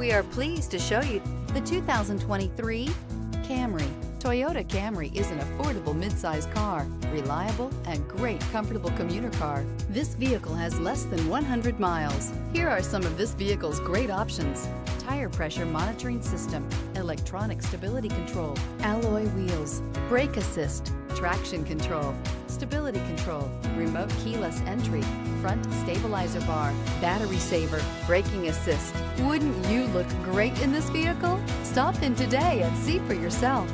We are pleased to show you the 2023 Camry. Toyota Camry is an affordable midsize car, reliable and great comfortable commuter car. This vehicle has less than 100 miles. Here are some of this vehicle's great options: tire pressure monitoring system, electronic stability control, alloy wheels, brake assist, traction control, stability control, remote keyless entry, front stabilizer bar, battery saver, braking assist. Wouldn't you look great in this vehicle? Stop in today and see for yourself.